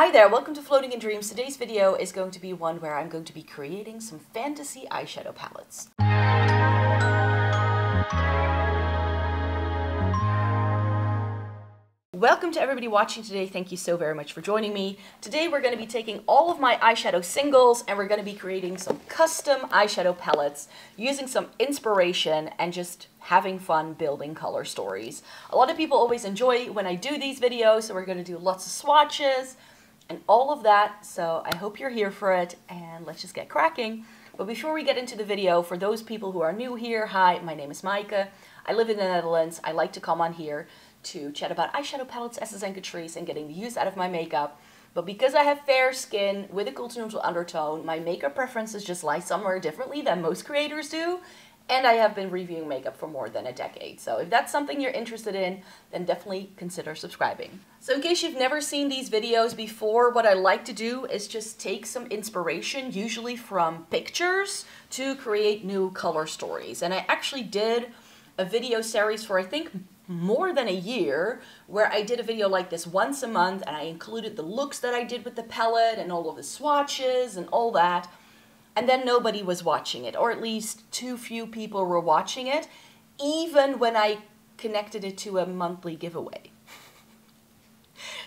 Hi there, welcome to Floating in Dreams. Today's video is going to be one where I'm going to be creating some fantasy eyeshadow palettes. Welcome to everybody watching today. Thank you so very much for joining me. Today we're going to be taking all of my eyeshadow singles and we're going to be creating some custom eyeshadow palettes using some inspiration and just having fun building color stories. A lot of people always enjoy when I do these videos, so we're going to do lots of swatches and all of that. So I hope you're here for it and let's just get cracking. But before we get into the video, for those people who are new here, hi, my name is Maaike. I live in the Netherlands. I like to come on here to chat about eyeshadow palettes, Essence and Catrice, and getting the use out of my makeup. But because I have fair skin with a cool to neutral undertone, my makeup preferences just lie somewhere differently than most creators do, and I have been reviewing makeup for more than a decade. So if that's something you're interested in, then definitely consider subscribing. So in case you've never seen these videos before, what I like to do is just take some inspiration, usually from pictures, to create new color stories. And I actually did a video series for, I think, more than a year, where I did a video like this once a month and I included the looks that I did with the palette and all of the swatches and all that, and then nobody was watching it, or at least too few people were watching it, even when I connected it to a monthly giveaway.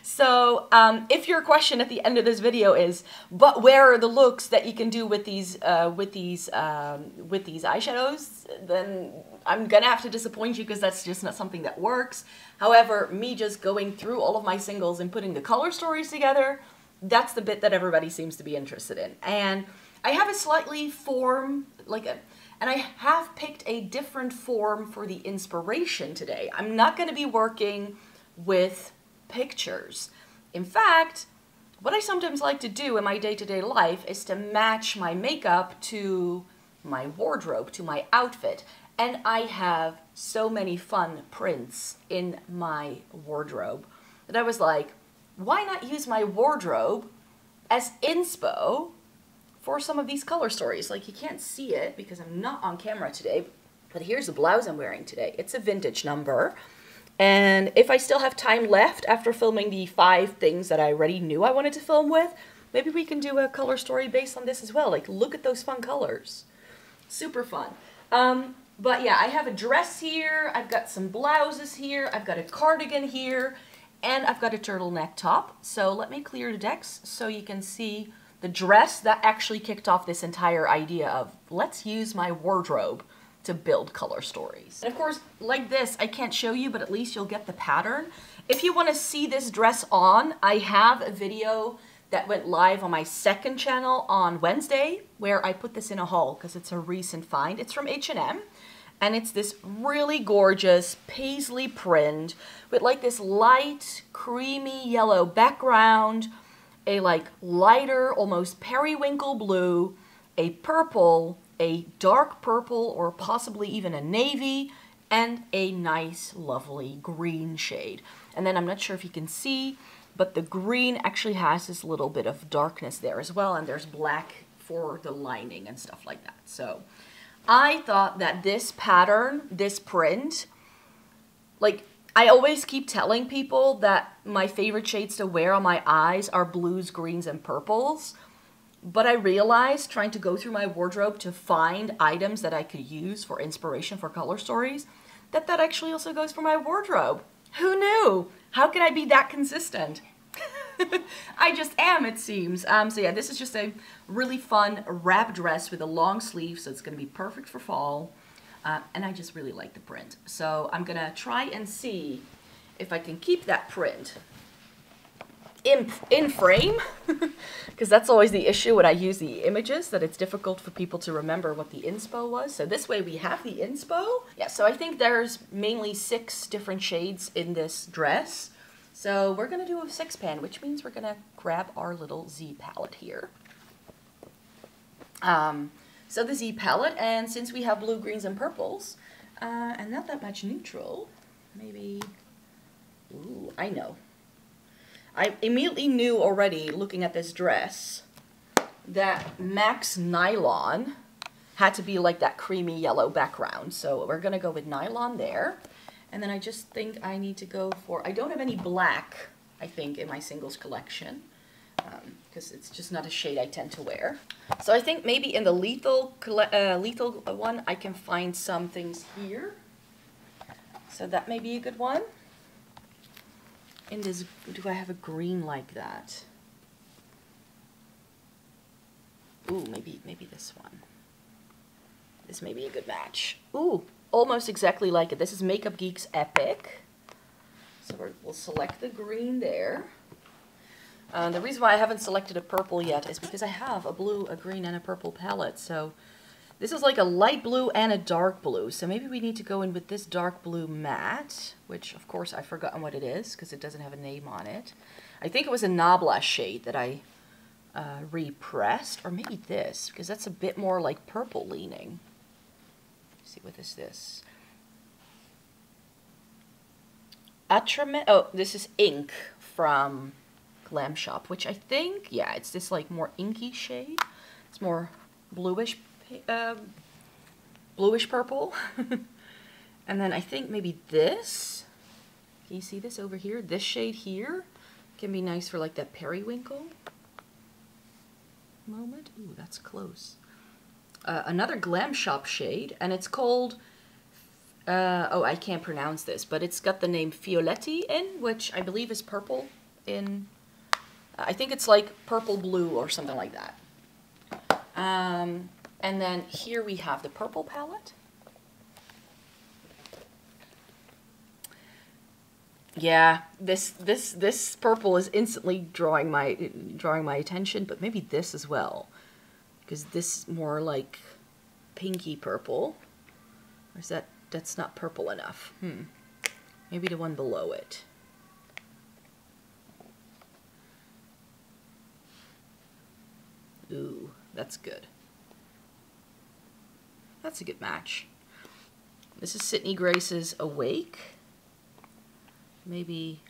So if your question at the end of this video is, but where are the looks that you can do with these eyeshadows, then I'm gonna have to disappoint you because that's just not something that works. However, me just going through all of my singles and putting the color stories together, that's the bit that everybody seems to be interested in. And I have a slightly form, and I have picked a different form for the inspiration today. I'm not gonna be working with pictures. In fact, what I sometimes like to do in my day-to-day life is to match my makeup to my wardrobe, to my outfit. And I have so many fun prints in my wardrobe that I was like, why not use my wardrobe as inspo for some of these color stories? Like, you can't see it because I'm not on camera today, but here's the blouse I'm wearing today. It's a vintage number. And if I still have time left after filming the 5 things that I already knew I wanted to film with, maybe we can do a color story based on this as well. Like, look at those fun colors. Super fun. But yeah, I have a dress here, I've got some blouses here, I've got a cardigan here, and I've got a turtleneck top. So let me clear the decks so you can see the dress that actually kicked off this entire idea of, let's use my wardrobe to build color stories. And of course, like this, I can't show you, but at least you'll get the pattern. If you want to see this dress on, I have a video that went live on my second channel on Wednesday, where I put this in a haul because it's a recent find. It's from H&M, and it's this really gorgeous paisley print with like this light, creamy yellow background, a like lighter, almost periwinkle blue, a purple, a dark purple, or possibly even a navy, and a nice, lovely green shade. And then I'm not sure if you can see, but the green actually has this little bit of darkness there as well, and there's black for the lining and stuff like that. So I thought that this pattern, this print, like, I always keep telling people that my favorite shades to wear on my eyes are blues, greens, and purples. But I realized, trying to go through my wardrobe to find items that I could use for inspiration for color stories, that that actually also goes for my wardrobe. Who knew? How can I be that consistent? I just am, it seems. So yeah, this is just a really fun wrap dress with a long sleeve, so it's going to be perfect for fall. And I just really like the print. So I'm going to try and see if I can keep that print in frame, because that's always the issue when I use the images, that it's difficult for people to remember what the inspo was. So this way we have the inspo. Yeah, so I think there's mainly 6 different shades in this dress. So we're gonna do a 6-pan, which means we're gonna grab our little Z palette here. So the Z palette, and since we have blue, greens, and purples, and not that much neutral, maybe, ooh, I know. I immediately knew already, looking at this dress, that MAC's nylon had to be like that creamy yellow background. So we're gonna go with nylon there. And then I just think I need to go for, I don't have any black, I think, in my singles collection. because it's just not a shade I tend to wear. So I think maybe in the lethal one I can find some things here. So that may be a good one. In this, do I have a green like that? Ooh, maybe this one. This may be a good match. Ooh, almost exactly like it. This is Makeup Geek's Epic. So we'll select the green there. The reason why I haven't selected a purple yet is because I have a blue, a green, and a purple palette. So this is like a light blue and a dark blue. So maybe we need to go in with this dark blue matte, which of course I've forgotten what it is because it doesn't have a name on it. I think it was a Nabla shade that I repressed, or maybe this, because that's a bit more like purple leaning. Let's see, what is this? Atrament, oh, this is Ink from Glamshop, which I think, yeah, it's this like more inky shade. It's more bluish, bluish purple. And then I think maybe this, can you see this over here? This shade here can be nice for like that periwinkle moment. Ooh, that's close. Another Glamshop shade, and it's called, oh, I can't pronounce this, but it's got the name Fioletti in, which I believe is purple in, I think it's like purple blue or something like that. And then here we have the purple palette. Yeah, this purple is instantly drawing my attention, but maybe this as well, because this more like pinky purple. Or is that, that's not purple enough? Hmm. Maybe the one below it. Ooh, that's good. That's a good match. This is Sydney Grace's Awake. Maybe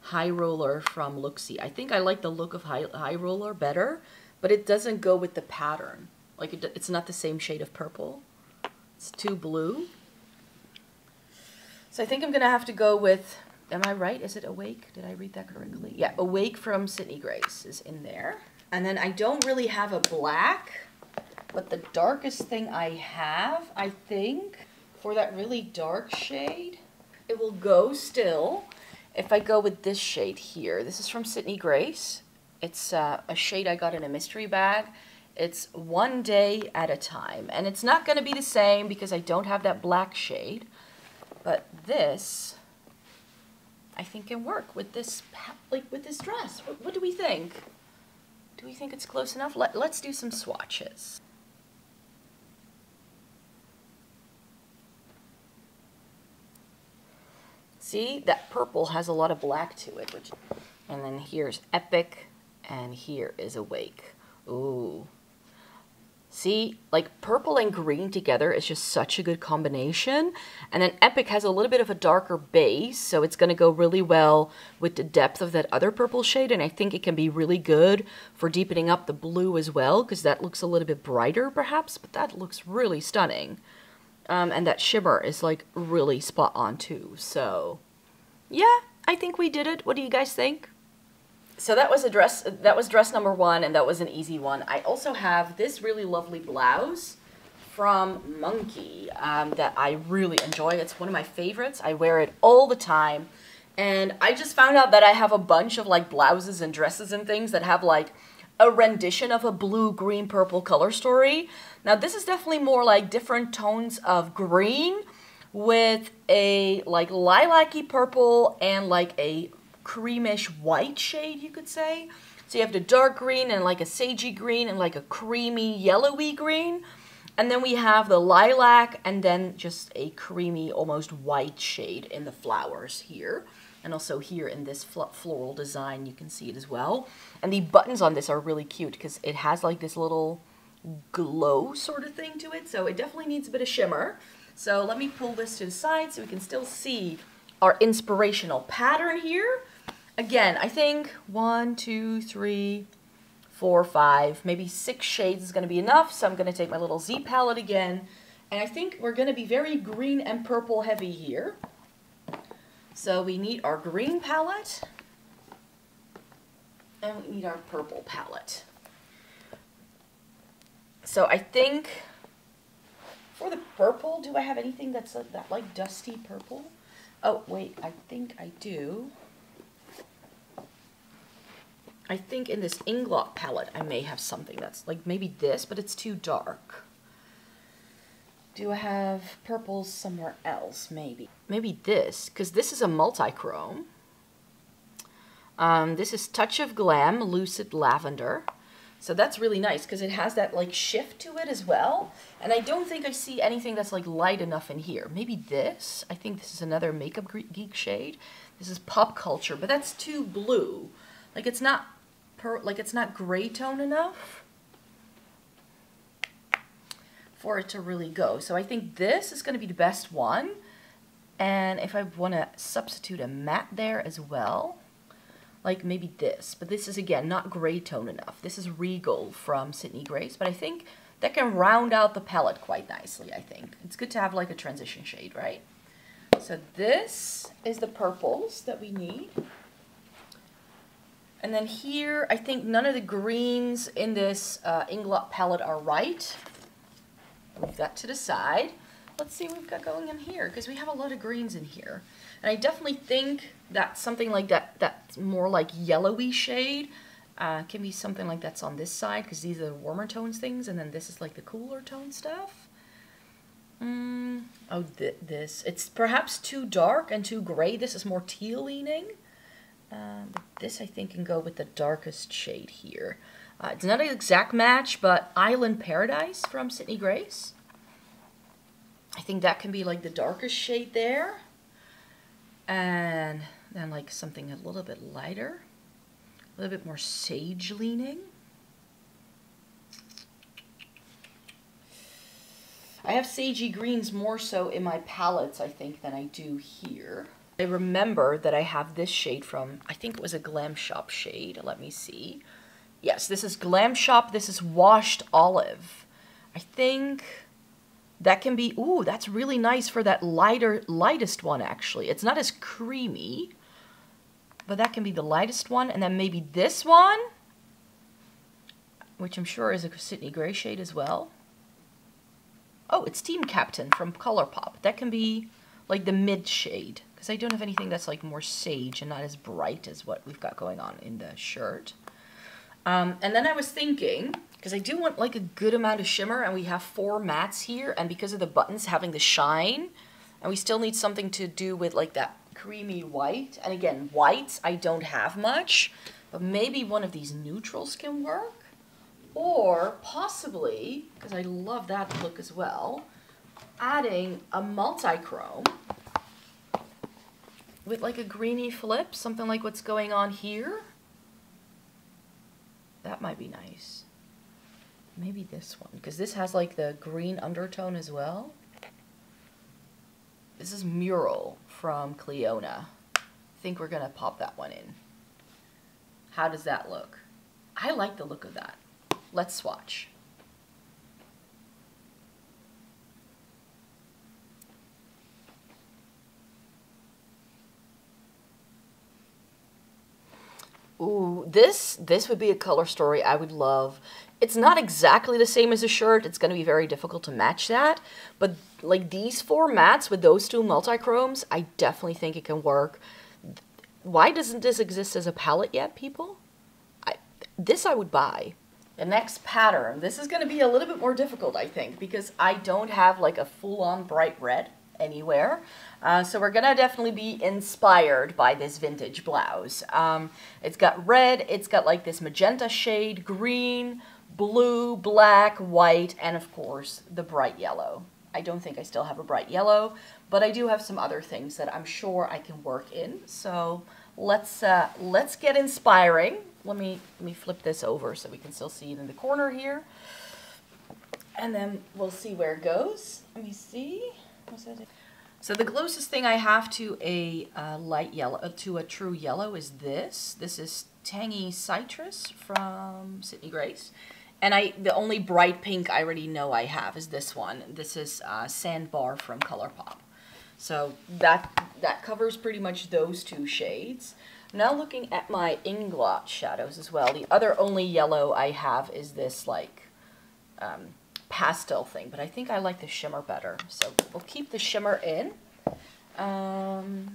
High Roller from Looxi. I think I like the look of High Roller better, but it doesn't go with the pattern. Like it's not the same shade of purple. It's too blue. So I think I'm gonna have to go with, am I right? Is it Awake? Did I read that correctly? Yeah, Awake from Sydney Grace is in there. And then I don't really have a black, but the darkest thing I have, I think, for that really dark shade, it will go still if I go with this shade here. This is from Sydney Grace. It's a shade I got in a mystery bag. It's One Day at a Time. And it's not gonna be the same because I don't have that black shade, but this, I think can work with this, like with this dress. What do we think? Do we think it's close enough? Let's do some swatches. See, that purple has a lot of black to it, which, and then here's Epic, and here is Awake. Ooh. See, like purple and green together is just such a good combination. And then Epic has a little bit of a darker base, so it's gonna go really well with the depth of that other purple shade. And I think it can be really good for deepening up the blue as well, because that looks a little bit brighter perhaps, but that looks really stunning. And that shimmer is like really spot on too. So yeah, I think we did it. What do you guys think? So that was a dress, that was dress number one, and that was an easy one. I also have this really lovely blouse from Monki that I really enjoy. It's one of my favorites. I wear it all the time. And I just found out that I have a bunch of like blouses and dresses and things that have like a rendition of a blue, green, purple color story. Now this is definitely more like different tones of green with a like lilac-y purple and like a creamish white shade, you could say. So you have the dark green and like a sagey green and like a creamy yellowy green, and then we have the lilac and then just a creamy almost white shade in the flowers here, and also here in this floral design you can see it as well. And the buttons on this are really cute because it has like this little glow sort of thing to it, so it definitely needs a bit of shimmer. So let me pull this to the side so we can still see our inspirational pattern here. Again, I think 1, 2, 3, 4, 5, maybe 6 shades is gonna be enough. So I'm gonna take my little Z palette again. And I think we're gonna be very green and purple heavy here. So we need our green palette. And we need our purple palette. So I think for the purple, do I have anything that's that like dusty purple? Oh, wait, I think I do. I think in this Inglot palette, I may have something that's like maybe this, but it's too dark. Do I have purples somewhere else? Maybe. Maybe this, because this is a multi-chrome. This is Touch of Glam Lucid Lavender. So that's really nice because it has that like shift to it as well. And I don't think I see anything that's like light enough in here. Maybe this. I think this is another Makeup Geek shade. This is Pop Culture, but that's too blue. Like it's not like it's not gray tone enough for it to really go. So I think this is going to be the best one. And if I want to substitute a matte there as well, like maybe this, but this is again not gray tone enough. This is Regal from Sydney Grace, but I think that can round out the palette quite nicely, I think. It's good to have like a transition shade, right? So this is the purples that we need. And then here, I think none of the greens in this Inglot palette are right. Move that to the side. Let's see what we've got going in here, because we have a lot of greens in here. And I definitely think that something like that, that's more like yellowy shade, can be something like that's on this side, because these are the warmer tones things, and then this is like the cooler tone stuff. Oh, this. It's perhaps too dark and too gray. This is more teal leaning. This I think can go with the darkest shade here. It's not an exact match, but Island Paradise from Sydney Grace. I think that can be like the darkest shade there. And then like something a little bit lighter, a little bit more sage leaning. I have sagey greens more so in my palettes, I think, than I do here. I remember that I have this shade from, I think it was a Glamshop shade. Let me see. Yes, this is Glamshop. This is Washed Olive. I think that can be, ooh, that's really nice for that lightest one, actually. It's not as creamy, but that can be the lightest one. And then maybe this one, which I'm sure is a Sydney Grace shade as well. Oh, it's Team Captain from ColourPop. That can be like the mid shade. Because I don't have anything that's like more sage and not as bright as what we've got going on in the shirt. And then I was thinking, because I do want like a good amount of shimmer, and we have 4 mattes here, and because of the buttons having the shine, and we still need something to do with like that creamy white. And again, whites I don't have much, but maybe one of these neutrals can work. Or possibly, because I love that look as well, adding a multi-chrome with like a greeny flip, something like what's going on here. That might be nice. Maybe this one, because this has like the green undertone as well. This is Mural from Clionadh. I think we're gonna pop that one in. How does that look? I like the look of that. Let's swatch. Ooh, this would be a color story I would love. It's not exactly the same as a shirt. It's going to be very difficult to match that. But like these 4 mattes with those 2 multi-chromes, I definitely think it can work. Why doesn't this exist as a palette yet, people? This I would buy. The next pattern. This is going to be a little bit more difficult, I think, because I don't have like a full-on bright red anywhere. So we're gonna definitely be inspired by this vintage blouse. It's got red, it's got like this magenta shade, green, blue, black, white, and of course the bright yellow. I don't think I still have a bright yellow, but I do have some other things that I'm sure I can work in. So let's get inspiring. Let me flip this over so we can still see it in the corner here. And then we'll see where it goes. Let me see. So the closest thing I have to a light yellow, to a true yellow, is this. This is Tangy Citrus from Sydney Grace, and the only bright pink I already know I have is this one. This is Sandbar from ColourPop. So that covers pretty much those 2 shades. Now looking at my Inglot shadows as well, the other only yellow I have is this like pastel thing, but I think I like the shimmer better, so we'll keep the shimmer in. And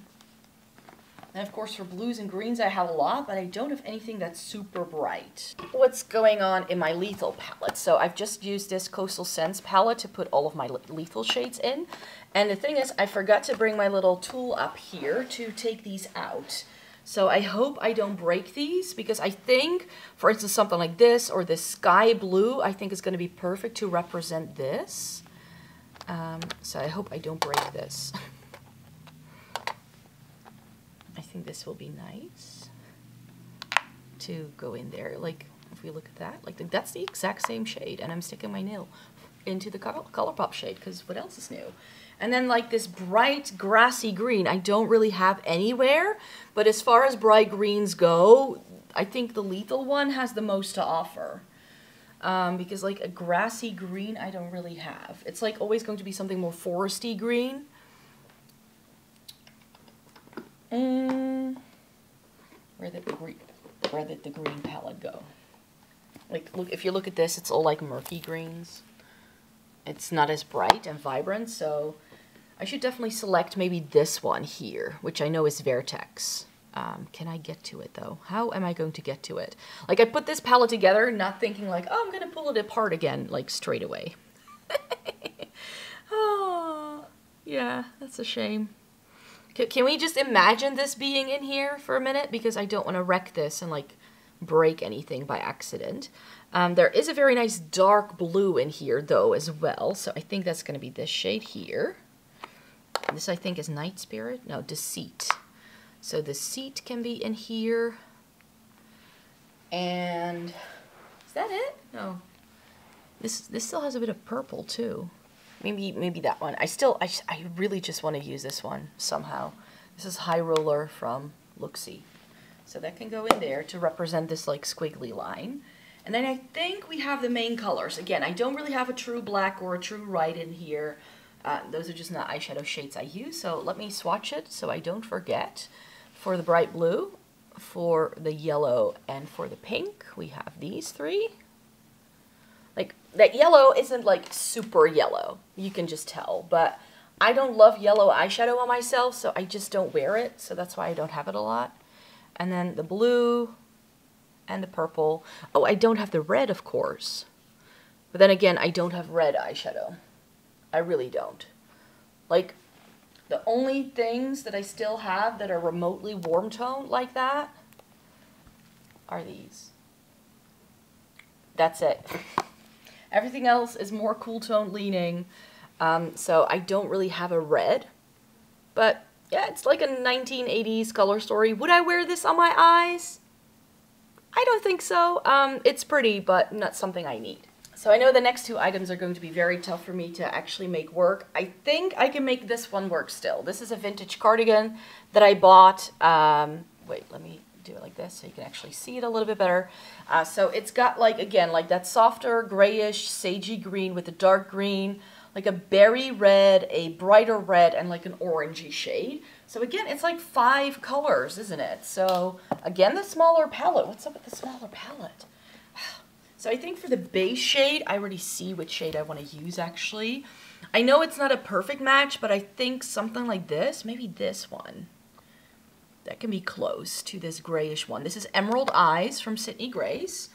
of course for blues and greens I have a lot, but I don't have anything that's super bright. What's going on in my Lethal palette? So I've just used this Coastal Scents palette to put all of my Lethal shades in. And the thing is, I forgot to bring my little tool up here to take these out. So I hope I don't break these, because I think, for instance, something like this or this sky blue, I think is going to be perfect to represent this. So I hope I don't break this. I think this will be nice to go in there. Like, if we look at that, like that's the exact same shade, and I'm sticking my nail into the ColourPop shade, because what else is new? And then like this bright grassy green, I don't really have anywhere, but as far as bright greens go, I think the Lethal one has the most to offer. Because like a grassy green, I don't really have. It's like always going to be something more foresty green. Where did the green palette go? Like, look, if you look at this, it's all like murky greens. It's not as bright and vibrant, so I should definitely select maybe this one here, which I know is Vertex. Can I get to it though? How am I going to get to it? Like, I put this palette together not thinking like, oh, I'm gonna pull it apart again, like straight away. Oh, yeah, that's a shame. Can we just imagine this being in here for a minute? Because I don't want to wreck this and like break anything by accident. There is a very nice dark blue in here though as well. So I think that's going to be this shade here. This I think is Night Spirit. No, Deceit. So Deceit can be in here. And is that it? No. This still has a bit of purple too. Maybe that one. I really just want to use this one somehow. This is High Roller from Looxi. So that can go in there to represent this like squiggly line. And then I think we have the main colors. Again, I don't really have a true black or a true white in here. Those are just not eyeshadow shades I use. So let me swatch it so I don't forget. For the bright blue, for the yellow, and for the pink, we have these three. Like, that yellow isn't like super yellow, you can just tell, but I don't love yellow eyeshadow on myself, so I just don't wear it, so that's why I don't have it a lot. And then the blue and the purple. Oh, I don't have the red, of course, but then again, I don't have red eyeshadow. I really don't. Like, the only things that I still have that are remotely warm toned like that are these. That's it. Everything else is more cool tone leaning, so I don't really have a red. But yeah, it's like a 1980s color story. Would I wear this on my eyes? I don't think so. It's pretty, but not something I need. So I know the next two items are going to be very tough for me to actually make work. I think I can make this one work still. This is a vintage cardigan that I bought. Wait, let me do it like this so you can actually see it a little bit better. So it's got like, again, like that softer grayish sagey green with the dark green, like a berry red, a brighter red, and like an orangey shade. So again, it's like 5 colors, isn't it? So again, the smaller palette. What's up with the smaller palette? So I think for the base shade, I already see which shade I want to use actually. I know it's not a perfect match, but I think something like this, maybe this one. That can be close to this grayish one. This is Emerald Eyes from Sydney Grace.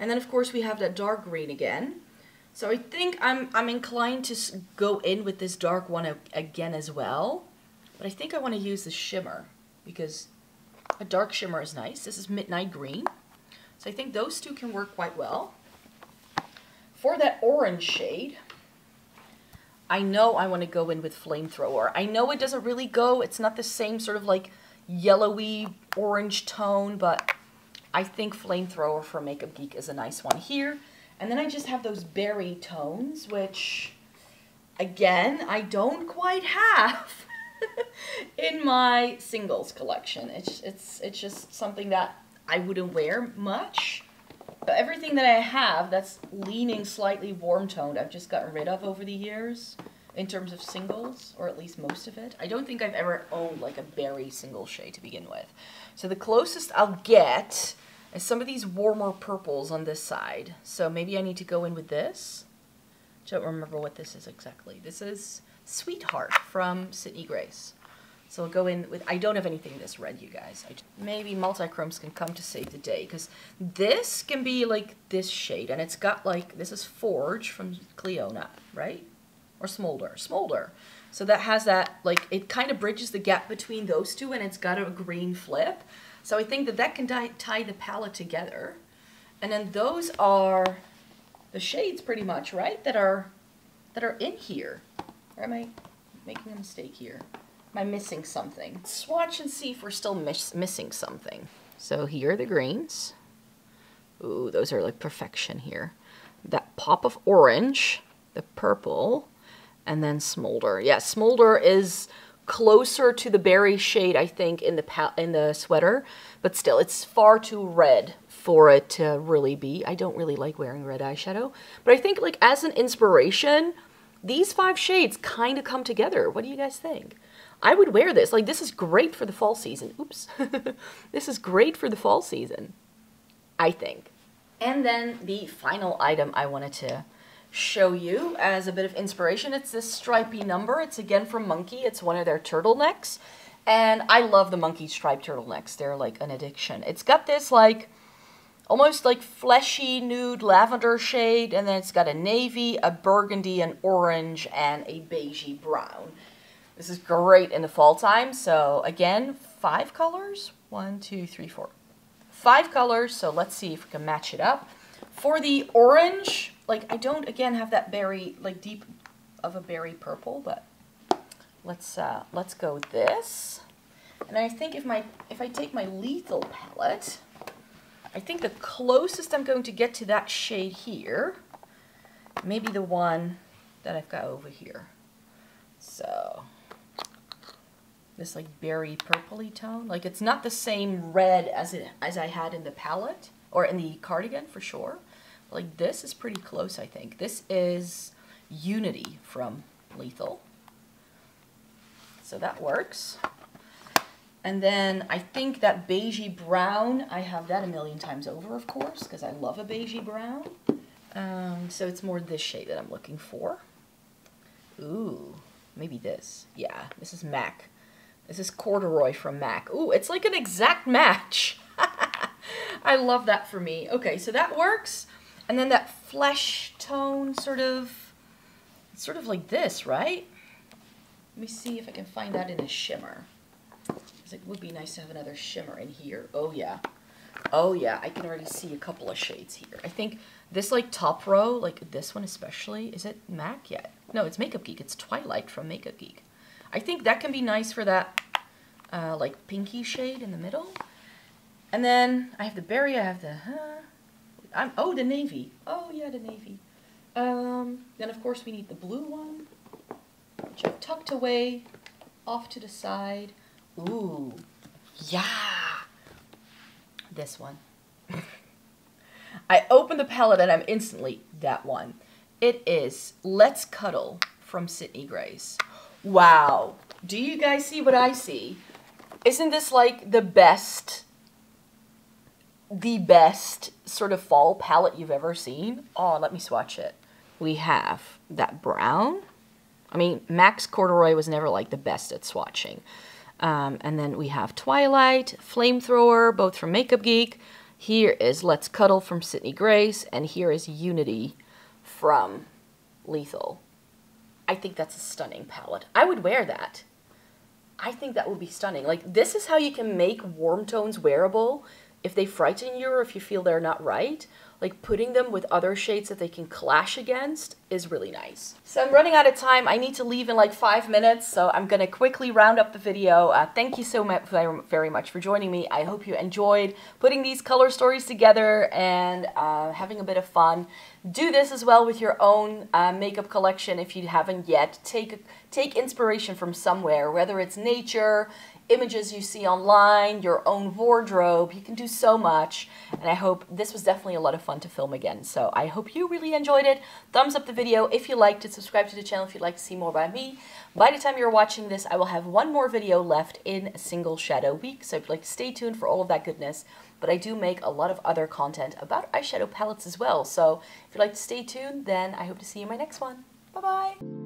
And then, of course, we have that dark green again. So I think I'm inclined to go in with this dark one again as well. But I think I want to use the shimmer, because a dark shimmer is nice. This is Midnight Green. So I think those two can work quite well. For that orange shade, I know I want to go in with Flamethrower. I know it doesn't really go. It's not the same sort of like yellowy orange tone, but I think Flamethrower from Makeup Geek is a nice one here. And then I just have those berry tones, which again I don't quite have in my singles collection. It's just something that I wouldn't wear much, but everything that I have that's leaning slightly warm toned I've just gotten rid of over the years. in terms of singles, or at least most of it. I don't think I've ever owned like a berry single shade to begin with. So the closest I'll get is some of these warmer purples on this side. So maybe I need to go in with this. I don't remember what this is exactly. This is Sweetheart from Sydney Grace. So I'll go in with, I don't have anything this red, you guys. Maybe multi-chromes can come to save the day, because this can be like this shade, and it's got like, this is Forge from Clionadh, right? Or Smolder, Smolder. So that has that, like, it kind of bridges the gap between those two, and it's got a green flip. So I think that that can tie the palette together. And then those are the shades pretty much, right? That are in here. Or am I making a mistake here? Am I missing something? Swatch and see if we're still missing something. So here are the greens. Ooh, those are like perfection here. That pop of orange, the purple, and then Smolder. Yeah, Smolder is closer to the berry shade, I think, in the sweater, but still, it's far too red for it to really be. I don't really like wearing red eyeshadow, but I think like as an inspiration, these five shades kind of come together. What do you guys think? I would wear this. Like, this is great for the fall season. Oops. This is great for the fall season, I think. And then the final item I wanted to show you as a bit of inspiration, it's this stripy number. It's again from Monki. It's one of their turtlenecks. And I love the Monki striped turtlenecks. They're like an addiction. It's got this like, almost like fleshy nude lavender shade. And then it's got a navy, a burgundy, an orange, and a beigey brown. This is great in the fall time. So again, 5 colors. 1, 2, 3, 4. 5 colors. So let's see if we can match it up. For the orange, like I don't again have that berry, like deep of a berry purple, but let's go with this. And I think if I take my Lethal palette, I think the closest I'm going to get to that shade here, maybe the one that I've got over here. So this like berry purpley tone, like it's not the same red as I had in the palette or in the cardigan for sure. Like this is pretty close, I think. This is Unity from Lethal. So that works. And then I think that beigey brown, I have that a million times over, of course, because I love a beigey brown. So it's more this shade that I'm looking for. Ooh, maybe this. Yeah, this is MAC. This is Corduroy from MAC. Ooh, it's like an exact match. I love that for me. Okay, so that works. And then that flesh tone sort of like this, right? Let me see if I can find that in a shimmer. It would be nice to have another shimmer in here. Oh yeah. Oh yeah, I can already see a couple of shades here. I think this like top row, like this one especially, is it MAC yet? No, it's Makeup Geek. It's Twilight from Makeup Geek. I think that can be nice for that like pinky shade in the middle. And then I have the berry, I have the, oh, the navy. Oh yeah, the navy. Then of course we need the blue one, which I've tucked away off to the side. Ooh, yeah, this one. I open the palette and I'm instantly that one. It is Let's Cuddle from Sydney Grace. Wow, do you guys see what I see? Isn't this like the best sort of fall palette you've ever seen? Oh, let me swatch it. We have that brown. I mean, Max Corduroy was never like the best at swatching. And then we have Twilight, Flamethrower, both from Makeup Geek. Here is Let's Cuddle from Sydney Grace, and here is Unity from Lethal. I think that's a stunning palette. I would wear that. I think that would be stunning. Like, this is how you can make warm tones wearable. If they frighten you or if you feel they're not right, like putting them with other shades that they can clash against is really nice. So I'm running out of time. I need to leave in like 5 minutes, so I'm gonna quickly round up the video. Thank you so much, very much for joining me. I hope you enjoyed putting these color stories together and having a bit of fun. Do this as well with your own makeup collection if you haven't yet. Take inspiration from somewhere, whether it's nature, images you see online, your own wardrobe. You can do so much, and I hope this was definitely a lot of fun to film again. So I hope you really enjoyed it. Thumbs up the video if you liked it. Subscribe to the channel if you'd like to see more by me. By the time you're watching this, I will have one more video left in a single shadow week, so if you'd like to stay tuned for all of that goodness. But I do make a lot of other content about eyeshadow palettes as well, so if you'd like to stay tuned, then I hope to see you in my next one. Bye-bye!